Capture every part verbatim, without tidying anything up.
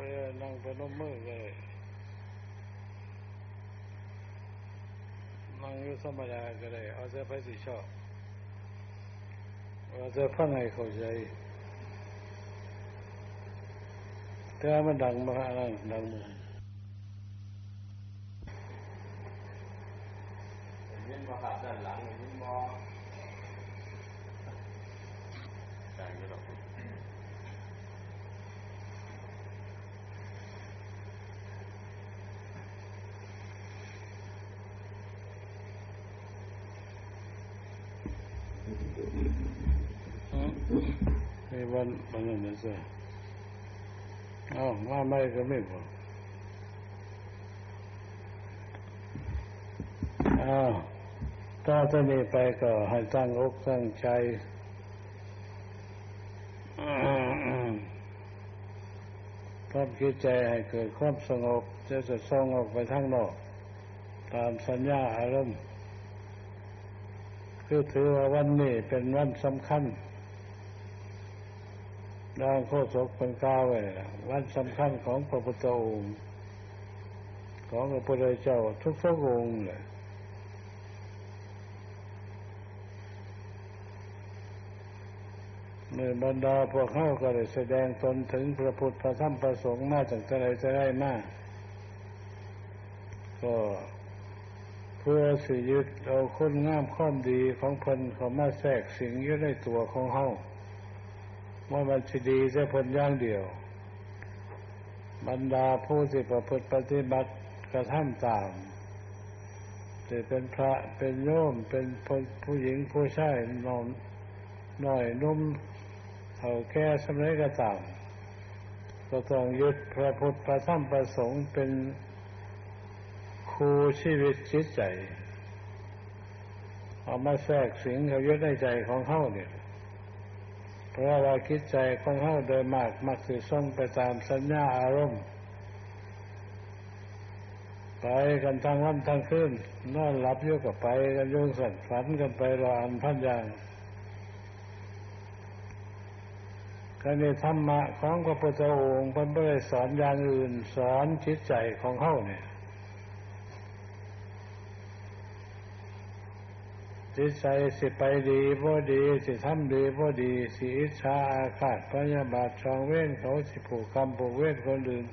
ไม่ได้นั่งพนมมือเลยนั่งอยู่ธรรมดาก็ได้เอาแต่ไปสิชอบเอาแต่ฟังให้เข้าใจแต่มันดังมากนั่นดังมากเห็นบ่ครับด้านหลังเห็นบ่ได้อยู่ดอกไอ้วันมันนั่นซะอ้าวว่าไม่ก็ไม่พออ้าวถ้าจะมีไปก็ให้ตั้งอกตั้งใจทำจิตใจให้เกิดความสงบจะจะส่องออกไปทางนอกตามสัญญาอารมณ์คือถือว่าวันนี้เป็นวันสำคัญดังโฆษกเป็นกล่าวไว้วันสำคัญของพระพุทธองค์ของพระพุทธเจ้าทุกพระองค์เลยเมื่อบรรดาพวกเข้าก็ได้แสดงตนถึงพระพุทธพระธรรมพระสงฆ์มาจากแต่ไหนแต่ไรมาก็เพื่อสิยึดเอาคุณงามความดีของเพิ่นเข้ามาแทรกสิงอยู่ในตัวของเฮาว่ามันสิดีแต่เพิ่นอย่างเดียวบรรดาผู้ที่ประพฤติปฏิบัติกระทำตามจะเป็นพระเป็นโยมเป็นผู้หญิงผู้ชายน้องน้อยนุ่มเฒ่าแก่สำเร็จก็ตามก็ต้องยึดพระพุทธพระธรรมพระสงฆ์เป็นครูชีวิตจิตใจเอามาแทรกสิงเขายึดในใจของเขาเนี่ยเพราะว่าคิดใจของเขาโดยมากมักสื่อส่งไปตามสัญญาอารมณ์ไปกันทั้งวันทั้งคืนนอนหลับอยู่กับไปกันยุ่งสันฝันกันไปรออันพันอย่างการในธรรมะของพระพุทธองค์เพิ่นบ่ได้สอนอย่างอื่นสอนจิตใจของเขาเนี่ยจิตใจสิไปดีบ่ดีสิทำดีบ่ดีสิอิจฉาอาฆาตพยาบาทจองเว้นเขาสิผูกกรรมผูกเวรคนอื่น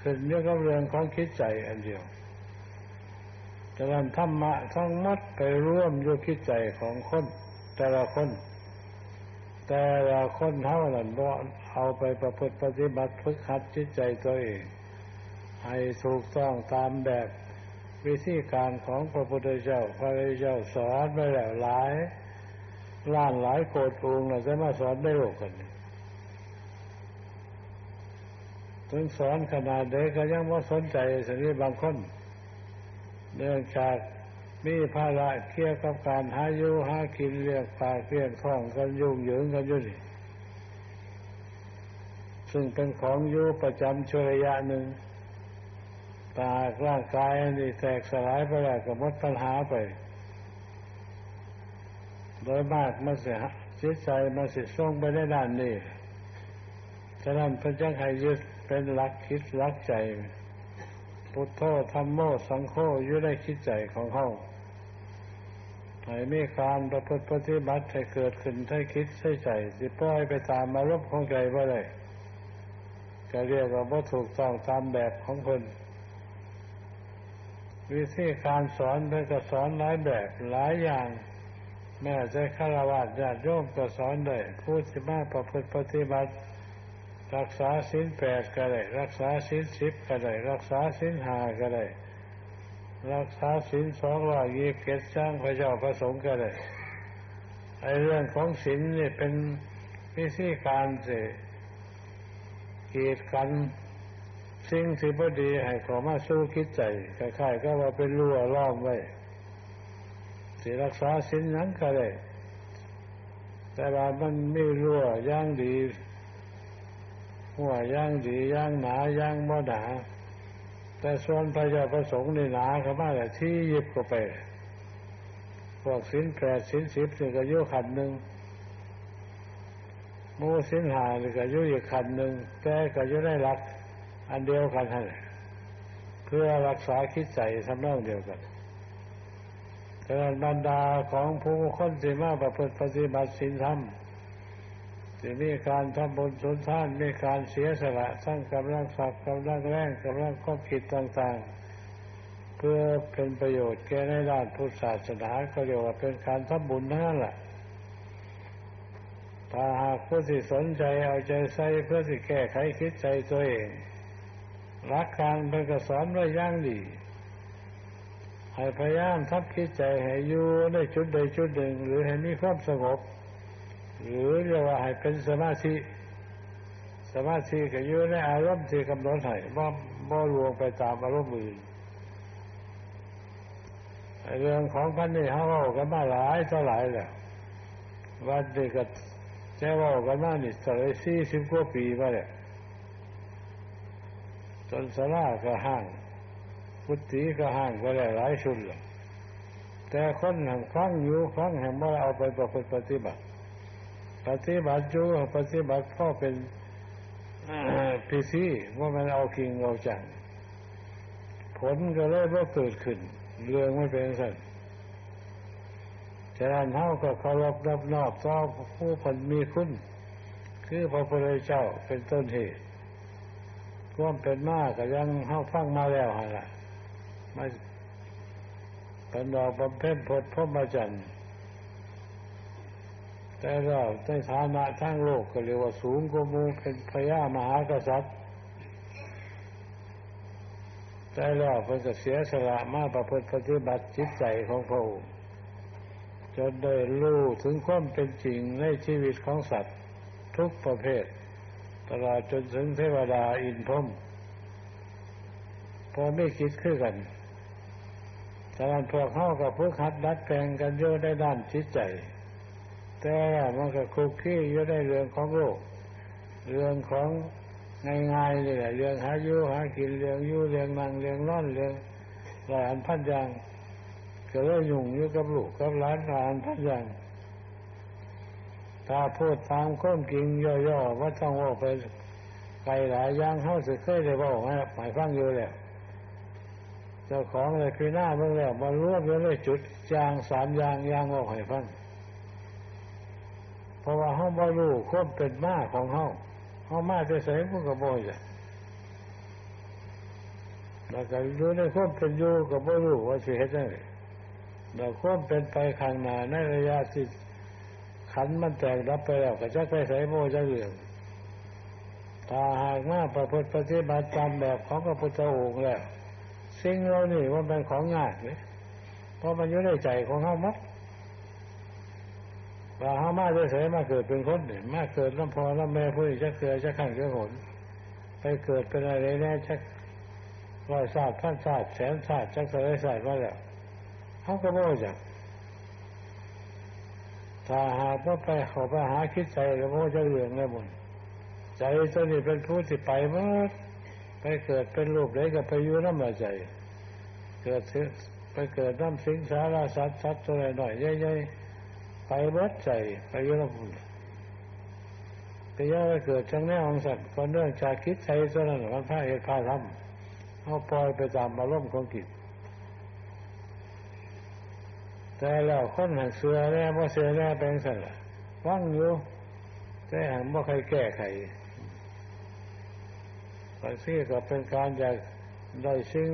ขึ้นอยู่กับเรื่องของคิดใจอันเดียวแต่นั้นธรรมะทั้งหมดไปร่วมอยู่คิดใจของคนแต่ละคนแต่ละคนเท่านั้นบ่เอาไปประพฤติปฏิบัติฝึกหัดจิตใจตัวเองให้ถูกต้องตามแบบวิธีการของพระพุทธเจ้าพระพุทธเจ้าสอนไว้แล้วหลายล้านหลายโกรธองค์น่ะจะมาสอนได้โลกกันถึงสอนขนาดใดก็ยังบ่สนใจสนิบางคนเนื่องจากมีภาระเกี่ยวกับการหาอยู่หากินเลี้ยงปากเลี้ยงท้องกันยุ่งเหยิงกันอยู่นี่ซึ่งเป็นของอยู่ประจำชั่วระยะหนึ่งตาร่างกายนี่แตกสลายไปแล้วก็หมดปัญหาไปโดยมากมันสิจิตใจมันสิส่งไปในด้านนี้ฉะนั้นพระเจ้าให้ยึดเป็นหลักคิดหลักใจพุทโธธัมโมสังโฆอยู่ในคิดใจของเฮาให้มีการประพฤติปฏิบัติให้เกิดขึ้นให้คิดให้ใจสิปล่อยไปตามอารมณ์ของใจบ่ได้ก็เรียกว่าบ่ถูกต้องตามแบบของคนวิธีการสอนเพิ่นก็สอนหลายแบบหลายอย่างแม้แต่ฆราวาสญาติโยมก็สอนได้ผู้ที่มาประพฤติปฏิบัติรักษาศีลแปดก็ได้รักษาศีลสิบก็ได้รักษาศีลห้าก็ได้รักษาศีลสองร้อยยี่สิบเจ็ดจังพระเจ้าพระสงฆ์ก็ได้ไอ้เรื่องของศีลนี่เป็นวิธีการสิกีดกันสิ่งที่บ่ดีให้เข้ามาสู่คิดใจคล้ายๆก็ว่าเป็นรั้วล้อมไว้สิรักษาศีลนั้นก็ได้แต่ว่ามันมีรั้วอย่างดีหัวย่างดีย่างหนาย่างบ่หนาแต่ส่วนพระเจ้าประสงค์นี่หนาเข้ามาแต่ที่ยิบเข้าไปพวกศีลแปดศีลสิบนี่ก็อยู่ขันหนึ่งโมศีลห้านี่ก็อยู่อีกขันหนึ่งแต่ก็อยู่ได้หลัก อันเดียวกันเพื่อรักษาคิดใจทำนองเดียวกันเกิดบรรดาของผู้คนสิมาประพฤติปฏิบัติศีลธรรมจะมีการทำบุญสุนทานมีการเสียสละสร้างกำลังทรัพย์กำลังแรงกำลังความคิดต่างๆเพื่อเป็นประโยชน์แก่ในด้านพุทธศาสนาก็เรียกว่าเป็นการทำบุญนั่นแหละถ้าหากผู้ที่สนใจเอาใจใส่เพื่อที่แก้ไขคิดใจตัวเองรักการเป็นกระสอนด้วยย่างดีให้พยายามทับคิดใจให้อยู่ในจุดใดจุดหนึ่งหรือให้มีความสงบหรือเรียกว่าให้เป็นสมาธิสมาธิก็อยู่ในอารมณ์ที่กำหนดให้บ่บ่รวมไปตามอารมณ์อื่นเรื่องของพันนี่เขาเอากันมาหลายต่อหลายแล้ววันนี้ก็แจ้งว่ากันมานี่ตั้งแต่สี่สิบกว่าปีมาแล้วจนสลาก็ห่างพุทธิก็ห่างก็ได้หลายชุดแล้วแต่คนแห่งฟังอยู่ฟังแห่งมาเอาไปประพฤติปฏิบัติปฏิบัติอยู่ปฏิบัติพ่อเป็นพิธีว่ามันเอากิงเอาจังผลก็เลยว่าเกิดขึ้นเรื่องไม่เป็นสันฉะนั้นเฮาก็เคารพนับนอบต่อผู้คนมีคุณคือพระพุทธเจ้าเป็นต้นเหตุร่วมเป็นมากก็ยังเฮาฟังมาแล้วหั่นล่ะมาเป็นดอกบำเพ็ญพรพรหมจรรย์แต่เราในฐานะทั้งโลกก็เรียกว่าสูงกว่าหมู่เป็นพญามหากษัตริย์แต่เราเพิ่นก็เสียสละมาประพฤติปฏิบัติจิตใจของพระองค์จนได้รู้ถึงความเป็นจริงในชีวิตของสัตว์ทุกประเภทตลอดจนถึงเทวดาอินทร์พรหมพอไม่คิดคือกันฉะนั้นพวกเฮาก็ฝึกหัดดัดแปลงกันอยู่ในด้านจิตใจแต่มันก็คุกคีอยู่ในเรื่องของโลกเรื่องของง่ายๆนี่แหละเรื่องหาอยู่หากินเรื่องอยู่เรื่องนั่งเรื่องนอนเรื่องหลายอันพันอย่างก็เลยยุ่งอยู่กับลูกกับหลานหลายอันพันอย่างถ้าพูดตามความจริงย่อๆว่าต้องว่าไปไกลหลายอย่างเฮาสิเคยได้บอกให้หมายฟังอยู่แล้วเจ้าของเลยคือหน้าเบิ่งแล้วบ่รวมอยู่ในจุดอย่างสามอย่างอย่างออกให้ฟังเพราะว่าเฮาบ่รู้ความเป็นมาของเฮาเฮามาแต่ไสมันก็บ่อยากแล้วก็รู้ในความเป็นอยู่ก็บ่รู้ว่าสิเฮ็ดจังได๋แล้วความเป็นไปข้างหน้าในระยะที่ขันธ์มันแตกดับไปแล้วก็จักไปไสบ่จักเรื่องถ้าหากมาประพฤติปฏิบัติตามแบบของพระพุทธองค์แล้วสิ่งเหล่านี้มันเป็นของง่ายเด้เพราะมันอยู่ในใจของเฮาหมดว่าเฮามาเฉยๆมาเกิดเป็นคนนี่มาเกิดน้ำพอน้ำแม่ผู้นี้จะเกิดจะขั้นจะหนไปเกิดเป็นอะไรแน่ชักร้อยชาติพันชาติแสนชาติจักเสยชาติมาแล้วเฮาก็บ่รู้จักถ้าหากว่าไปเข้าไปหาคิดใจก็บ่จะเรื่องแล้วบ่ใจตัวนี้เป็นผู้ที่ไปหมดไปเกิดเป็นรูปใดก็ไปอยู่น้ำละใจเกิดไปเกิดน้ำสิงสารสัตว์สัตว์ตัวน้อยๆใหญ่ๆไปเบิดใจไปยุโรปไปย่าเกิดจังแน่ของสัตว์ก็เนื่องจากคิดใจส่วนนั้นมันพาเหตุพาทำเอาปล่อยไปตามอารมณ์ของจิตแต่แล้วคนหักเสือแน่บ่เสือแน่แปลงสัตว์ว่างอยู่แต่หักบ่ใครแก้ไขบางทีก็เป็นการอยากได้สิ่ง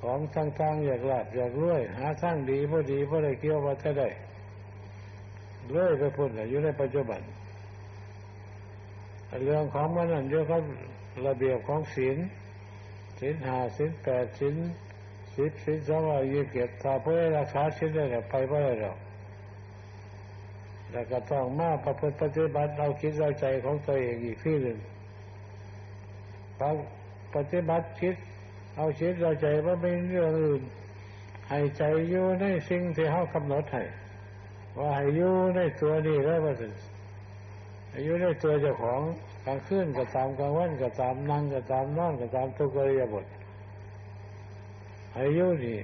ของต่างๆอยากลาภอยากรวยหาทางดีบ่ดีบ่ได้เกี่ยวว่าจะได้เรื่อยไปพุ่นอยู่ในปัจจุบันเรื่องของมันนั่นเยอะครับระเบียบของศีลศีลห้าศีลแปดศีลสิบศีลสองร้อยยี่สิบเจ็ดถ้าเพื่อรักษาศีลได้เนี่ยไปไม่ได้หรอกแล้วก็ต้องมาประพฤติปฏิบัติเอาคิดเอาใจของตัวเองอีกที่หนึ่งปฏิบัติคิดเอาคิดเอาใจว่าไม่เรื่องอื่นให้ใจอยู่ในสิ่งที่เขากำหนดให้ว่าให้อยู่ในตัวนี่แล้วว่าสิให้อยู่ในตัวเจ้าของกลางคืนก็ตามกลางวันก็ตามนั่งก็ตามนอนก็ตามทุกอิริยาบถให้อยู่นี่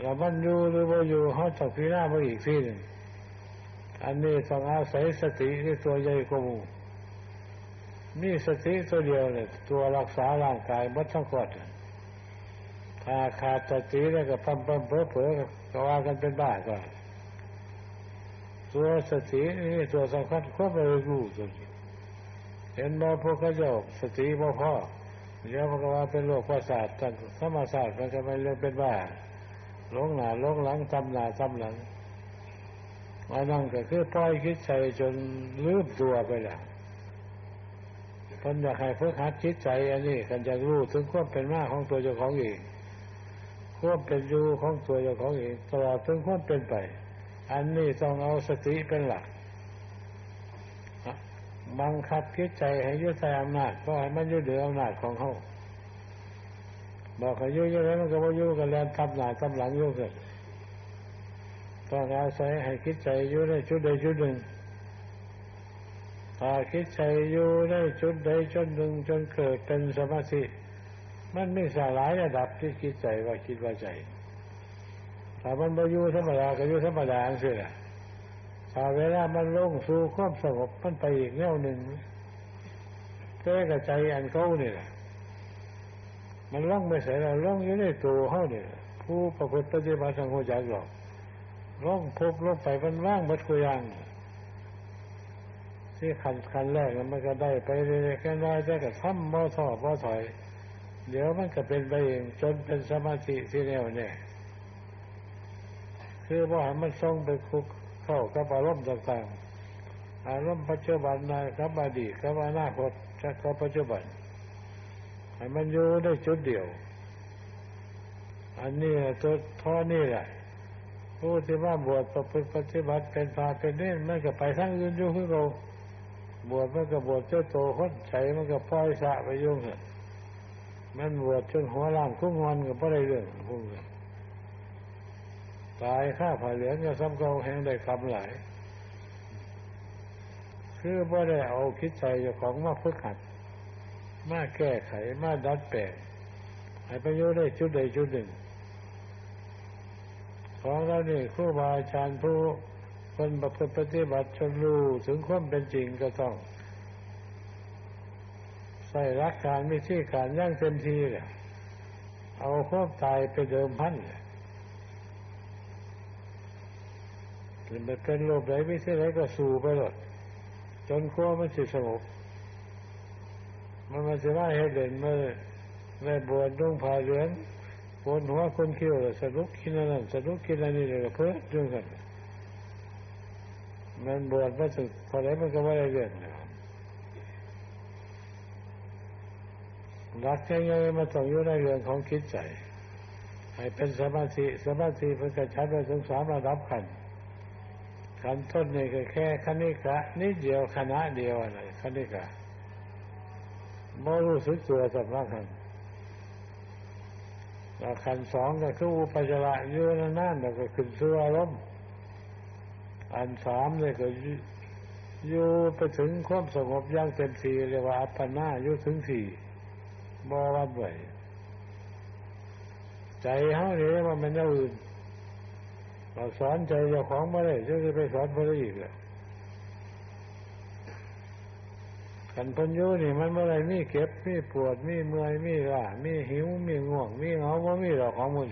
แล้วมันอยู่หรือบ่อยู่เฮาต้องพิจารณาไปอีกทีหนึ่งอันนี้ต้องอาศัยสติที่ตัวใหญ่กว่าหมู่ นี่สติตัวเดียวเลยตัวรักษาร่างกายมัดทั้งขวดถ้าขาดสติแล้วก็พัมพัมเผลอเผลอก็ว่ากันเป็นบ้าก่อนตัวสตินี่ตัวสำคัญก็ไม่รู้ตัวนี้เห็นมาพวกเขาจะสติบ่พอเดี๋ยวมันก็ว่าเป็นโรคประสาททางธรรมศาสตร์มันก็ไม่เรื่องเป็นบ้าหลงหน้าหลงหลังจำหน้าจำหลังมานั่งก็คือปล่อยคิดใจจนลืมตัวไปแล้วเพิ่นอยากให้เพิ่งหัดคิดใจอันนี้กันจะรู้ถึงความเป็นมาของตัวเจ้าของเองความเป็นอยู่ของตัวเจ้าของเองตลอดถึงความเป็นไปอันนี้ต้องเอาสติเป็นหลักบังคับคิดใจให้ยึดใจอำนาจเพราะให้มันยึดเหนืออำนาจของเขาบอกให้ยึดยึดแล้วมันก็ว่ายึดกันแล้วทับหน้าทับหลังยึดกันต้องอาศัยให้คิดใจยึดได้ชุดใดชุดหนึ่งถ้าคิดใจอยู่ได้ชุดใดชุดหนึ่งจนเกิดเป็นสมาธิมันไม่สลายระดับที่คิดใจว่าคิดว่าใจถ้ามันไปอยู่ธรรมดาก็อยู่ธรรมดาเสียละถ้าเวลามันลงสู่ความสงบมันไปอีกแนวหนึ่งแค่กับใจอันเขาเนี่ยมันล่องไม่ใส่เราล่องอยู่ในตัวเขาเนี่ยผู้ประพฤติปฏิบัติสังโฆจักหรอกล่องพบล่องไปมันว่างบัดกุยางที่ขันขันแรกมันก็ได้ไปเรื่อยๆแค่น้อยแต่ก็ทำบ่อท่อบ่อถอยเดี๋ยวมันก็เป็นไปเองจนเป็นสมาธิที่แน่วแน่คือว่ามันส่งไปคุกเข้ากับอารมณ์ต่างๆอารมณ์ปัจจุบันนะครับอดีตกับอนาคตกับปัจจุบันให้มันอยู่ได้จุดเดียวอันนี้ตัวท่อนี่แหละผู้ที่ว่าบวชประพฤติปฏิบัติเป็นพระเป็นเนรมันก็ไปทั้งอื่นอยู่คือเราบวชมันก็บวชเจ้าโตข้นใจมันก็ปล่อยสะไปยุ่งเหรอมันบวชจนหัวล่างคุ้งงอนกับอะไรเรื่องพวกนี้ตายข้าผ่าเหลืองก็ซ้ำเก่าแห่งได้คำหลายคือบ่ได้เอาคิดใจของมาฝึกหัดมาแก้ไขมาดัดแปลงให้ประโยชน์ได้จุดใดจุดหนึ่งของเราเนี่ยครูบาอาจารย์ผู้คนประพฤติปฏิบัติจนรู้ถึงความเป็นจริงก็ต้องใส่รักการไม่ใช่การย่างเต็มทีเลยเอาความตายไปเดิมพันเลยมันเป็นโลภไหลไม่ใช่ไรก็สู่ไปหมดจนขั้วมันสิสงบมันมันจะว่าให้เด่นเมื่อในบวชนุ่งผ้าเหลืองบนหัวคนเขี้ยวสนุกกินนั่นสนุกกินนี่เลยเพื่อเรื่องกันมันบวชมาสึกพอแล้วมันก็ไม่ได้เรื่องรักใจเงยมาต้องอยู่ในเรื่องของคิดใจให้เป็นสมาธิสมาธิเพื่อกระชับไปถึงสามระดับขันขันต้นนี่ก็แค่คณิกะนิดเดียวคณะเดียวอะไรคณิกะไม่รู้สึกตัวสักครั้งแล้วขันสองก็คืออุปจาระอยู่นั่นแล้วก็ขึ้นสู่อารมณ์อันสามเลยก็อยู่ไปถึงความสงบอย่างเต็มที่เรียกว่าอัปปนาอยู่ถึงที่บ่วัดไหวใจเฮาเนี่ยว่ามันจะอื่นเราสอนใจเจ้าของมาเลยจะไปสอนพระอีกเลยขันพันยุนี่มันอะไรมีเก็บมีปวดมีเมื่อยมีร่ามีหิวมีง่วงมีเหงาว่ามีหรอกของมัน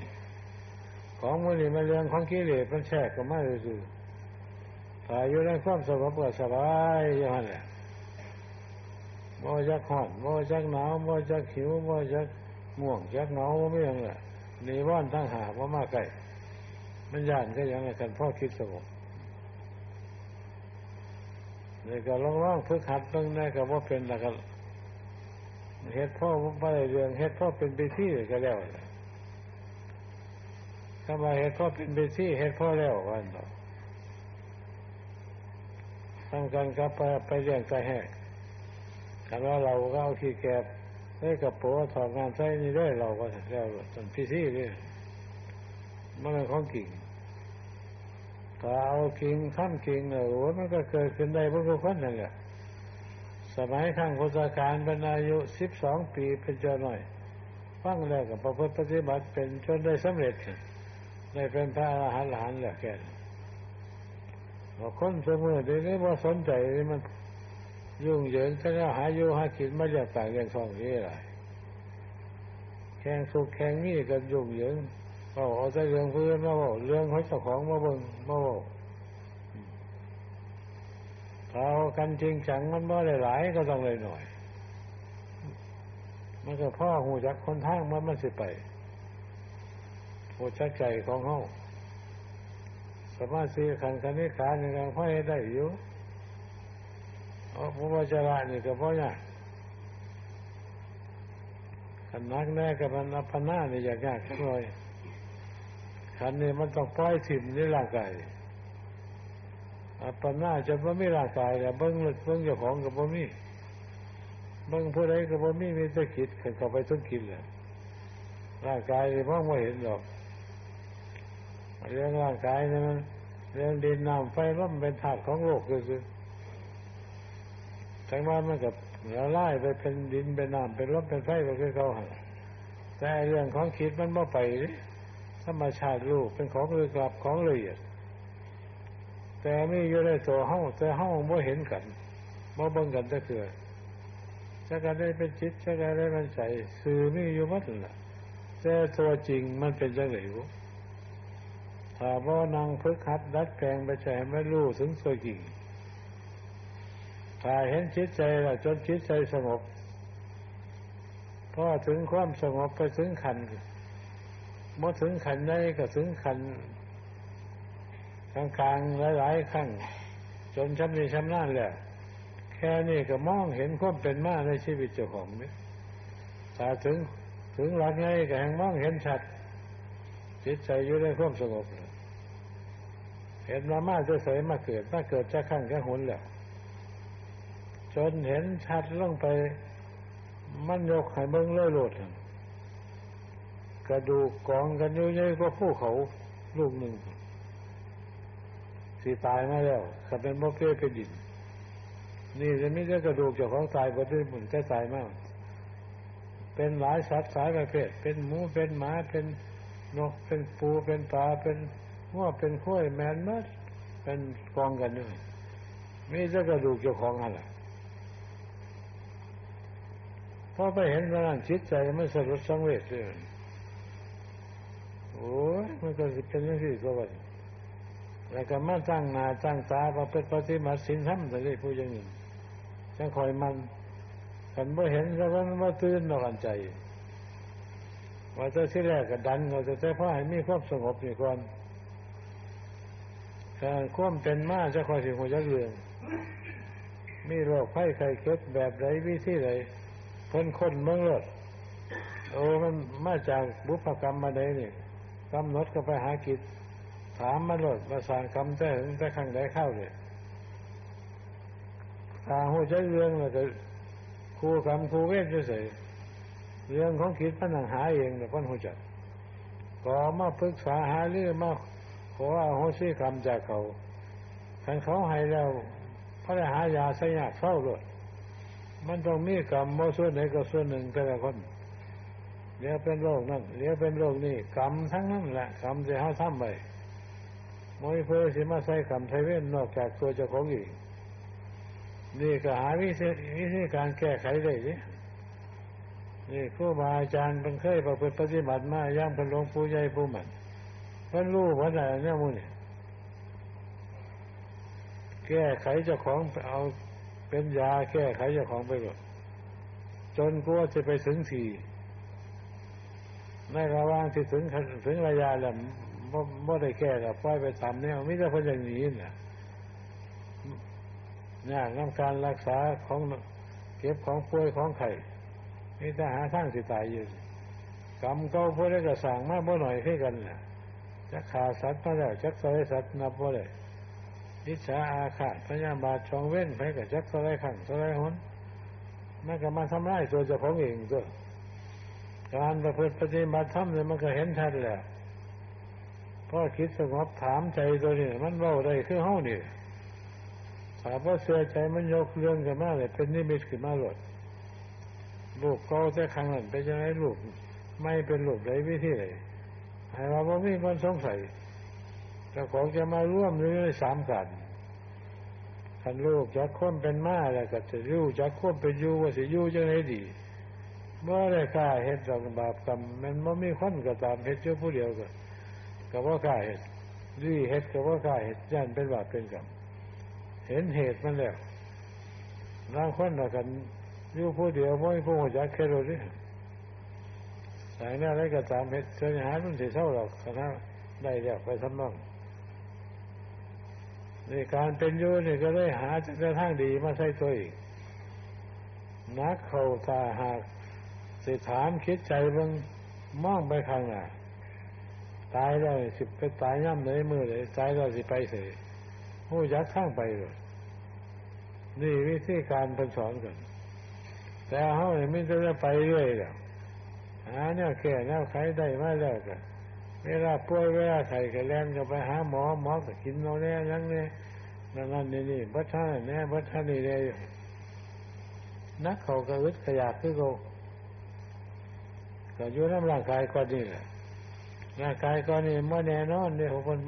ของมันนี่มันเรื่องของกิเลสมันแทรกก็ไม่รู้สึกถ้าอยู่ในความสงบก็สบายอย่างนั้นแหละบ่จักฮ้อนบ่จักหนาวบ่จักหิวบ่จักง่วงจักเหงาบ่มีหยังล่ะนิวรณ์ทั้งห้าบ่มาใกล้มันย่านก็อย่างนั้นกันพอคิดสงบนี่ก็ลองๆฝึกหัดเบิ่งได้ก็บ่เป็นแล้วก็เฮ็ดพ่อบ่ได้เรื่องเฮ็ดพ่อเป็นไปที่ก็แล้วถ้าว่าเฮ็ดพ่อเป็นไปที่เฮ็ดพ่อแล้วว่าเนาะทำกันก็ไปไปเรื่องใจแห้งแต่ว่าเราก็เอาขี้แกบได้กระโปรงถอดงานใช้นี่ด้วยเราก็แล้วจนพิธีเลยมันเป็นของกิ่งถ้าเอากิ่งขั้นกิ่งเนี่ยโอ้มันก็เกิดขึ้นได้เพราะทุกคนนั่นแหละสมัยข้างพุทธกาลเป็นอายุสิบสองปีเป็นเจ้าหน่อยฟังแล้วกับพระพุทธปฏิบัติเป็นจนได้สำเร็จได้เป็นพระอรหันต์หลานแหละแกคนเสมอเดี๋ยวนี้ว่าสนใจมัน ยุ่งเหยิงซะแล้วหาโยหากิจไม่ได้ปากกันท่องนี้อะไรแข่งสุกแข่งนี่กันยุ่งเหยิงเอาเอาใจเรื่องเพื่อนมาบอกเรื่องให้เจ้าของมาเบิ่งมาบอกเอากันจริงจังมันบ่หลายๆก็ต้องเลยหน่อยมันก็พ่อหูจักคนทางมันมันสิไปโพชักใจของเฮาสามารถซื้อขันคณิกาหนึ่งกันพ่อให้ได้อยู่เอาพระวจนะนี่ก็พ่อเนี่ยขันนักแน่กับมันอัปปนานี่อยากยากสักหน่อยขันนี่มันต้องปล่อยถิ่มในร่างกายอัปปนาจะบ่มีร่างกายแต่เบิ้งหลุดเบิ้งเจ้าของกับบ่มีเบิ้งผู้ใดกับบ่มีมีแต่คิดเข้าไปต้องกินแหละร่างกายมองไม่เห็นหรอกเรื่องร่างกายนี่มันเรื่องดินน้ำไฟลมเป็นธาตุของโลกก็คือทั้งว่ามันกับเราไล่ไปเป็นดินเป็นน้ำเป็นลมเป็นไฟก็คือเขาหันแต่เรื่องของคิดมันบ่ไปธรรมชาติลูกเป็นของลึกลับของละเอียดแต่ไม่อยู่ในตัวเฮาแต่เฮาบ่เห็นกันบ่เบิ่งกันจักเทื่อจักกันได้เป็นจิตจักกันได้มันใส่สื่อมีอยู่หมดล่ะแต่ตัวจริงมันเป็นจังได๋บ่ถ้าบ่นั่งฝึกหัดดัดแปลงไปใช้ให้มันรู้ถึงตัวจริงถ้าเห็นจิตใจแล้วจนจิตใจสงบพอถึงความสงบไปถึงขันธ์บ่ถึงขันธ์ใดก็ถึงขันธ์กลางๆหลายๆครั้งจนชำนิชำนาญแล้วแค่นี้ก็มองเห็นความเป็นมาในชีวิตเจ้าของนี่ถ้าถึงถึงหลักไงก็แห่งมองเห็นชัดจิตใจอยู่ในความสงบเห็นมามาจะใส่มาเกิดมาเกิดจะขั้งจะหนแล้วจนเห็นชัดลงไปมันยกให้เบิ่งเลื่อยโลดกระดูกกองกันอยู่ใหญ่กว่าภูเขาลูกหนึ่งสิตายมาแล้วถ้าเป็นบ่เปรี้ยเป็นดินนี่จะมีแต่กระดูกเจ้าของตายบ่ได้บุญแต่ตายมากเป็นหลายสัตว์หลายประเภทเป็นหมูเป็นหมาเป็นนกเป็นปูเป็นปลาเป็นวัวเป็นข้อยแมนมัดเป็นกองกันอยู่มีแต่กระดูกเจ้าของนั่นแหละพอไปเห็นว่าจิตใจมันสลดสังเวชเลยโอ้ยมันก็สิเป็นอย่างที่ก็ว่าแล้วก็มาตั้งหน้าตั้งตาประพฤติปฏิบัติศีลธรรมแต่เลยผู้อย่างนี้จังคอยมันคันบ่เห็นซะว่ามันบ่ตื่นดอกอันใจว่าแต่ที่แรกก็ดันเขาจะแต่พอให้มีความสงบนี่ก่อนถ้าความเป็นมาจะคอยสิฮู้จักเรื่องมีโรคไข้ไข้เจ็บแบบใดวิธีใดเพิ่นคนเมืองเลิศโอ้มันมาจากบุพกรรมมาใดนี่กำหนดก็ไปหากิจถามมาโลดมาสร้างกรรมแต่ถึงแต่ครั้งใดเข้าเลยถ้าหูใจเรื่องแล้วก็ครูกรรมครูเวทอยู่ใส่เรื่องของคิดมันหาเองแต่คนหูจักก็มาปรึกษาหาเรื่องมาขออโหสิกรรมจากเขาคันเขาให้แล้วพระหายาใส่ยากเฝ้าโลดมันต้องมีกรรมบ่ส่วนไหนก็ส่วนหนึ่งแต่ละคนเดี๋ยวเป็นโรคนั่นเดี๋ยวเป็นโรคนี่กรรมทั้งนั้นแหละกรรมที่เฮาทำไปมวยเพื่อสิมาใส่คำไทยเว้นนอกจากตัวเจ้าของอีกนี่ก็หาวิธีวิธีการแก้ไขได้สินี่ครูบาอาจารย์เป็นเคยประพฤติปฏิบัติมาย่างเป็นหลวงปู่ใหญ่ปู่มันเพิ่นรู้ว่าอะไรเนี่ยมูนี่แก้ไขเจ้าของเอาเป็นยาแก้ไขเจ้าของไปหมดจนกลัวจะไปถึงสี่ในระหว่างที่ถึงถึงระยะแล้วบ่บ่ได้แก้ก็ปล่อยไปตามแนวมีแต่เพิ่นอย่างนี้น่ะยากนำการรักษาของเก็บของป่วยของไข้มีแต่หาทางสิตายอยู่กรรมเก่าเพิ่นก็สร้างมาบ่น้อยคือกันน่ะจักฆ่าสัตว์มาแล้วจักซอยสัตว์นับบ่ได้อิจฉาอาฆาตพยาบาทจองเว้นไผก็จักซอยขั่นซอยหนมันก็มาทำร้ายตัวเจ้าของเองตัวการประพฤติปฏิบัติธรรมเนี่ยมันก็เห็นชัดแล้วพอคิดสงบถามใจตัวนี้มันเว้าได้คือเฮานี่ถ้าบ่เชื่อใจมันยกเรื่องกันมาเลยเป็นนิมิตขึ้นมาหลดลูกเก่าแต่ครั้งนั้นเป็นจังได๋ลูกไม่เป็นลูกได้วิธีใดให้ว่าบ่มีคนสงสัยเจ้าของจะมาร่วมหรือสามกัน คันลูกจะค้นเป็นมาแล้วก็จะอยู่จะค้นไปอยู่ว่าสิอยู่จังได๋ดีบ่ได้กล้าเฮ็ดดอกบาปกรรมมันบ่มีคนก็ตามเฮ็ดอยู่ผู้เดียวก็ก็บ่กล้าเฮ็ดดีเฮ็ดก็บ่กล้าเฮ็ดย่านเป็นบาปเป็นกรรมเห็นเหตุมันแล้วบางคนน่ะกันอยู่ผู้เดียวบ่มีผู้รู้จักเฮ็ดหรอกเด้อแต่แนวใดก็ตามเฮ็ดเสียหายมันสิเศร้าหรอกคณะได้แล้วไปทำนองในการเป็นอยู่นี่ก็ได้หาจนกระทั่งดีมาใส่ตัวอีกนักเข้าตาหากสิถามคิดใจเบิ่งมองไปข้างหน้าตายแล้วสิไปตายย่ำเลยมือเลยตายแล้วสิไปเสยหูยักษ์ข้างไปเลยนี่วิธีการเพิ่นสอนกันแต่เฮานี่มันจะไปเรื่อยแล้วหาแนวแก้แนวไขได้มาแล้วก็เวลาป่วยเวลาไข้ก็แล่นก็ไปหาหมอหมอก็กินเอาแน่ยังแน่นั่นๆนี่ๆบ่ทันแน่บ่ทันนี่เลยนักเขาก็อึดขยะคือเขาก็อยู่นำร่างกายก่อนนี่แหละร่างกายก่อนนี่บ่แน่นอนนี่ของคน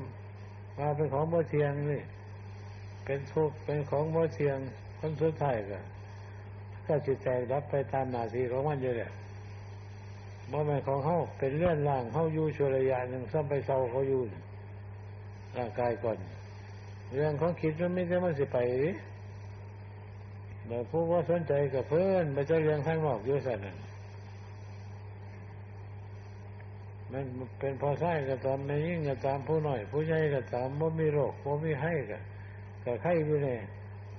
ว่าเป็นของบ่เที่ยงนี่เป็นทุกข์เป็นของบ่เที่ยงคนสุดท้ายก็ก็สิตายรับไปตามหน้าที่ของมันอยู่แหละบ่แม่นของเฮาเป็นเลื่อนล่างเฮาอยู่ชั่วระยะหนึ่งซ้ำไปเศร้าเขาอยู่ร่างกายก่อนเรื่องของคิดมันไม่ได้มันสิไปแต่ผู้ว่าสนใจกับเพื่อนไปเจอเรื่องข้างนอกอยู่สันนั่นมันเป็นพอใช้ก็ตามในยิ่งก็ตามผู้น้อยผู้ใหญ่ก็ตามบ่มีโรคบ่มีไข้ก็ก็ไข้อยู่แน่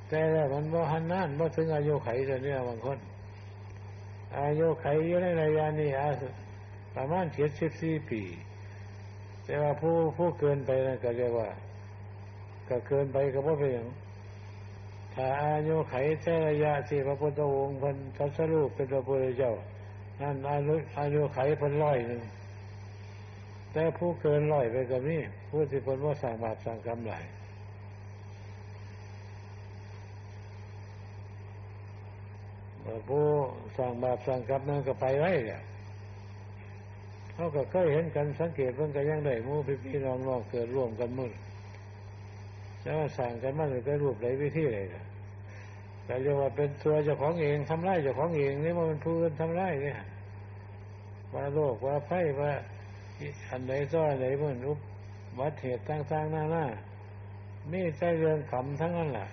แต่แล้วมันบ่หันนานบ่ถึงอายุไขซะเนี่ยบางคนอายุไขอยู่ในระยะนี้ประมาณเจ็ดสิบสี่ปีแต่ว่าผู้ผู้เกินไปนั่นก็เรียกว่าก็เกินไปก็บ่เป็นหยังถ้าอายุไขแต่ระยะที่พระพุทธองค์เพิ่นตรัสรู้เป็นพระพุทธเจ้านั่นอายุอายุไขเพิ่นร้อยนึงแต่ผู้เกินร้อยไปก็มีผู้ที่เพิ่นบ่สร้างบาปสร้างกรรมหลายผู้สร้างบาปสร้างกรรมนั่นก็ไปไว้เนี่ยเขาก็เคยเห็นกันสังเกตเพิ่นก็ยังได้หมู่พี่ๆน้องๆเกิดร่วมกันมื้อแล้วสร้างกันมาด้วยรูปหลายวิธีเลยนะแต่เรียกว่าเป็นตัวเจ้าของเองทำร้ายเจ้าของเองนี่มันผู้อื่นทำร้ายเนี่ยว่าโรคว่าไข้ว่าอันไหนซ้อนไหนมันอุบัติเหตุต่างๆหน้าๆมีใจเรื่องกรรมทั้งนั้นแหละ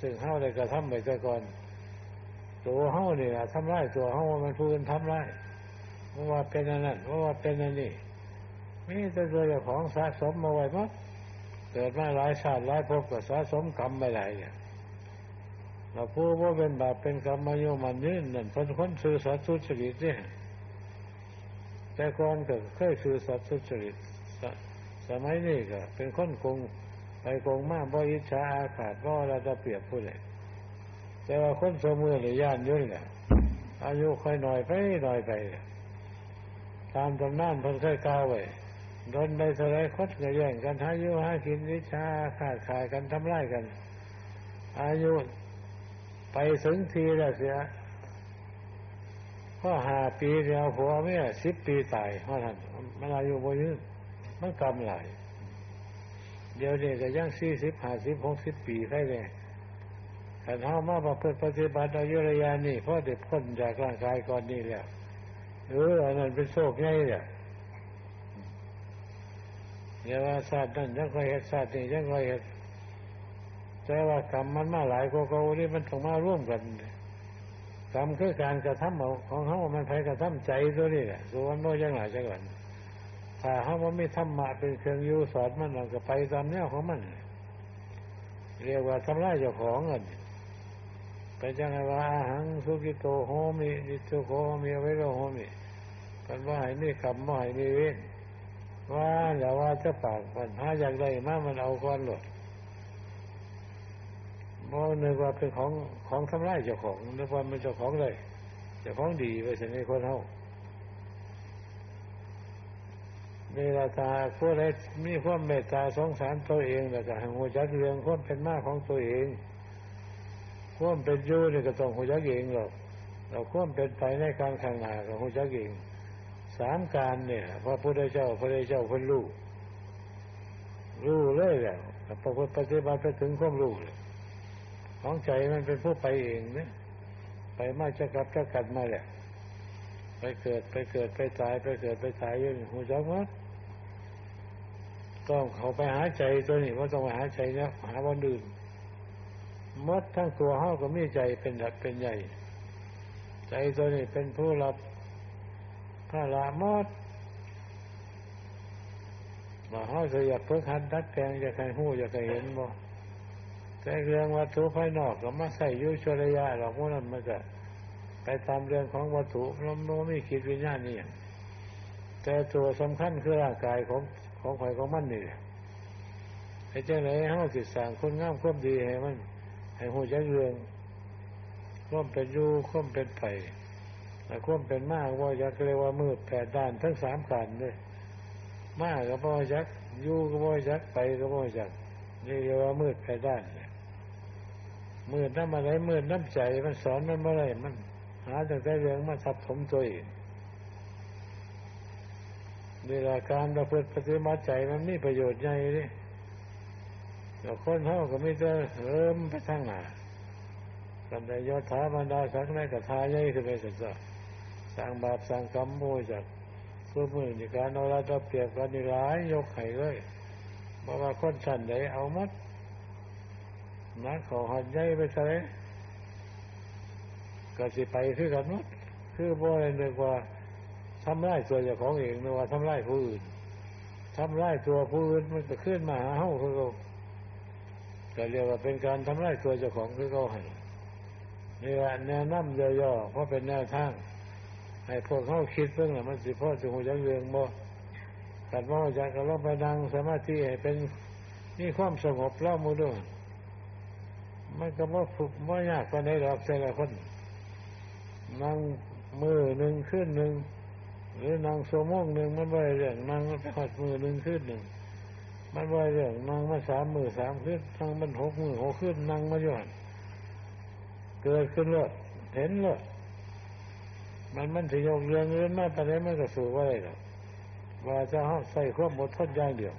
ซึ่งเฮาได้กระทำไปแต่ก่อนตัวเฮาเนี่ยทำร้ายตัวเฮามันผู้อื่นทำร้ายเพราะว่าเป็นอันนั้นเพราะว่าเป็นอันนี้มีแต่ตัวเจ้าของสะสมมาไว้หมดเกิดมาหลายชาติหลายภพก็สะสมกรรมไปหลายอย่างเราผู้ว่าเป็นบาปเป็นกรรมมาโยมันยืนนั่นเป็นคนสื่อสัตว์สุจริตเนี่ยแต่ก่อนก็เคยสื่อสัตว์สุจริตสมัยนี้ก็เป็นคนคงไปคงมากบ่อิจฉาอาฆาตบ่เราจะเปรียบผู้ใดแต่ว่าคนสมือหรือย่านยุ่นเนี่ยอายุค่อยหน่อยไปหน่อยไปตามตำนานเพิ่นเคยกล่าวไว้โดนไปสลายคดก็แย่งกันหาอยู่หากินวิชาขาดขายกันทำร้ายกันอายุไปถึงทีแล้วเสียพ่อหาปีเดียวผัวเมียสิบปีตายเพราะท่านมันอายุบ่ยืนมันกำไรเดี๋ยวนี้ก็ยังสี่สิบห้าสิบหกสิบปีได้เลยแต่ถ้ามาประพฤติปฏิบัติอายุระยะนี้พ่อเด็กพ้นจากร่างกายก่อนนี้แล้วเอออันนั้นเป็นโชคไงเนี่ยอย่าว่าชาตินั้นยังค่อยเฮ็ดชาตินี้ยังค่อยเฮ็ดแต่ว่ากรรมมันมาหลายกว่าเก่านี่มันต้องมาร่วมกันกรรมคือการกระทำเอาของเฮามันไปกระทำใจตัวนี่แหละส่วนบ่ยังหลายจังหวัดถ้าเฮาบ่มีธรรมะเป็นเครื่องอยู่สอนมันมันก็ไปตามแนวของมันเรียกว่าทำลายเจ้าของกันไปจังไงว่าอาหังสุขิโตโหมินิสุโขมิเวโรโหมิกันว่าให้มีกรรมบ่ให้มีเวรว่าอย่าว่าจะปากมันหาอย่างไรมามันเอาก้อนหลดมองนึกว่าเป็นของของทำร้ายเจ้าของนึกว่ามันเจ้าของเลยเจ้าของดีไปเสียในคนเฮาเมตตาผู้ใดมีความเมตตาสงสารตัวเองแล้วก็ให้รู้จักเรื่องความเป็นมาของตัวเองความเป็นอยู่นี่ก็ต้องรู้จักเองหรอกเราความเป็นไปในกลางทางหน้าก็รู้จักเองสามการเนี่ยพระพุทธเจ้าพระพุทธเจ้าเพิ่นรู้รู้เลยแล้วพระพุทธปฏิบัติไปถึงความรู้เลย ของใจมันเป็นผู้ไปเองนะไปมาจะกลับจะกัดมาแหละไปเกิดไปเกิดไปตายไปเกิดไปตายอย่างหูจักว่าต้องเขาไปหาใจตัวนี้ว่าต้องไปหาใจนะหาวันอื่นมดทั้งตัวเฮาก็มีใจเป็นหลักเป็นใหญ่ใจตัวนี้เป็นผู้รับพระละมดมาเฮาจะอยากเพิ่งหัดดัดแปลงอยากให้หู้อยากให้เห็นบ่แต่เรื่องวัตถุภายนอกก็มาใส่อยู่ชั่วระยะหรอกว่านั้นมันก็ไปตามเรื่องของวัตถุล้มโน้มไม่คิดวิญญาณนี่แต่ตัวสำคัญคือร่างกายของของข่อยของมันนี่ไอ้เจ้าไหนเฮาสิสร้างคนงามความดีให้มันให้ฮู้จักเรื่องความเป็นอยู่ความเป็นไปและความเป็นมาว่าอยากเรียกว่ามืดแปดด้านทั้งสามขันธ์เลยมาก็บ่อยากอยู่ก็บ่อยากไปก็บ่อยากนี่เรียกว่ามืดแปดด้านมืดน้ำอะไรมืดน้ำใจมันสอนมันบ่ได้มันหาแต่เรื่องมาทับถมตัวเองเวลาการประพฤติปฏิบัติใจมันมีประโยชน์ใหญ่ดิแล้วคนเฮาก็มีแต่เริ่มไปทางหน้าสัมปยถาบรรดาสักในกระทาใหญ่ขึ้นไปสักสร้างบาปสร้างกรรมโมจักผู้มือในการเอาละตะเปรียบกันนี่หลายยกให้เลยบ่ว่าคนชั้นใดเอาหมดนักเขาหัดใหญ่ไปซะเลยก็สิไปคือกันหมดคือบ่ได้นึกว่าทำร้ายตัวเจ้าของเองหรือว่าทำร้ายผู้อื่นทำร้ายตัวผู้อื่นมันก็ขึ้นมาหาเฮาคือเขาก็เรียกว่าเป็นการทำร้ายตัวเจ้าของคือเขาให้นี่ว่าแนวนำย่อๆเพราะเป็นแนวทางให้พวกเขาคิดเพิ่งน่ะมันสิพอสิฮู้จักเรื่องบ่ถ้าบ่อยากก็ลงไปนั่งสมาธิให้เป็นมีความสงบแล้วหมู่เด้อมันก็บ่ฝึกบ่ยากปานใดหรอกแต่ละคนนั่งมื้อนึงคืนนึงหรือนางโซโมงหนึ่งมันบ่อยเรื่องนางมันไปหอดมือหนึ่งขึ้นหนึ่งมันบ่อยเรื่องนางมาสามมือสามขึ้นนางมันหกมือหกขึ้นนางมาย้อนเกิดขึ้นเลยเห็นเลยมันมันถึงยกเรื่องเงินมาแต่ไหนมันก็สู้ไว้เลยว่าจะห้องใส่ควบหมดทดอย่างเดียว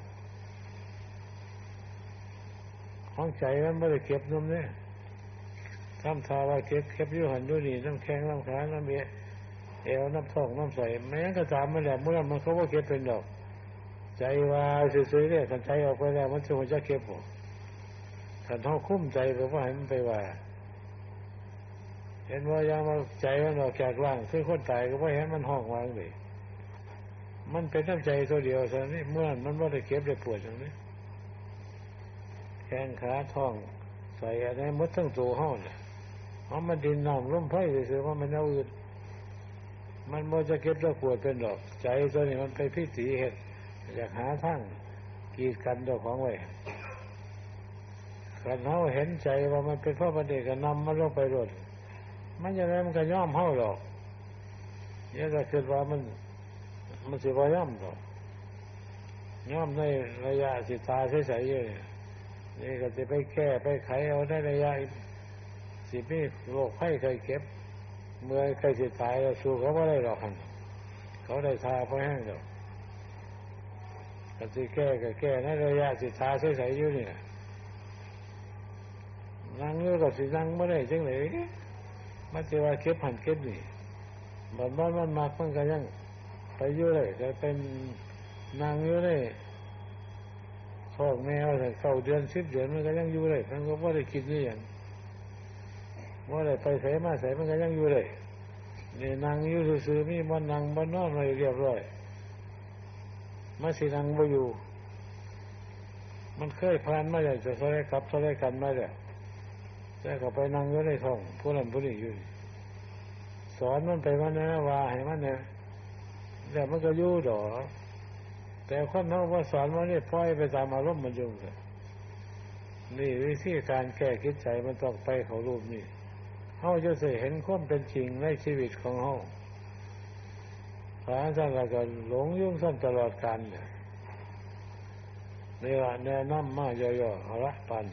ห้องใจมันไม่ได้เก็บนมเนี่ยทำทาว่าเก็บเก็บอยู่หันด้วยนี่น้ำแข็งน้ำขาน้ำเบี้ยเอวน้ำท่องน้ำใสแม้กระตามมันแหลมเมื่อมันเขาว่าเก็บเป็นดอกใจว่าซื้อๆเนี่ยขันใจออกไปแล้วมันจะมันจะเก็บหมดขันเท้าคุ้มใจไปว่าให้มันไปว่าเห็นว่ายังมาใจมันออกจากร่างคือคนตายก็ว่าเห็นมันห้องวางเลยมันเป็นน้ำใจตัวเดียวซะนี่เมื่อมันว่าได้เก็บได้ปวดอย่างนี้แขนขาท้องใส่อะไรมดทั้งตัวห้องเนี่ยเพราะมันดินน้ำร่มไผ่เฉยๆว่ามันเอาอื่นมันบ่จะเก็บแล้วปวดเป็นดอกใจตัวนี้มันไปพิถีเฮ็ดอยากหาทางกีดกันเจ้าของไว้คันเฮาเห็นใจว่ามันเป็นเพราะมันเด็กก็นำมันลงไปโลดมันจะได้มันก็ยอมเฮาหรอกอย่าจะคิดว่ามันมันสิบ่ยอมหรอกยอมในระยะสิตายเฉยๆนี่ก็สิไปแก้ไปไขเอาได้ระยะสิมีโรคไข้ไข้เจ็บเมื่อใครสิตายแล้วสู้เขาไม่ได้หรอกครับเขาได้ทาเพราะแห้งเดียวแต่ที่แก้ก็แก้ในระยะสิทาใสๆอยู่นี่นั่งอยู่กับสินั่งไม่ได้จังเลยมันจะว่าเก็บหันเก็บนี่บ้านบ้านมันมากมันก็ยังไปอยู่เลยแต่เป็นนั่งอยู่เลยท้องแมวแต่เก่าเดือนสิบเดือนมันก็ยังอยู่เลยมันก็ไม่ได้กินนี่อย่างว่าอะไรไปใส่มาใส่มันก็ยังอยู่เลยนี่นางอยู่ซื่อๆมีบ่นางบ่นอนเลยเรียบร้อยมาสินางบ่อยู่มันเคยผ่านมาแล้วจะสลายกับสลายกันมาแล้วแต่ก็ไปนางอยู่ในท้องผู้นั้นผู้นี้อยู่สอนมันไปว่านะว่าให้มันนะแล้วมันก็อยู่ดอกแต่คนเฮาบ่สอนว่านี่ปล่อยไปตามอารมณ์มันอยู่นี่วิธีการแก้คิดใจมันต้องไปเข้ารูปนี่เฮาจะสิเห็นความเป็นจริงในชีวิตของเฮาพระท่านละก็หลงยุ่งซ่อนตลอดกาลเนี่ยนี่ว่าแนะนำมาย่อๆเอาละปัน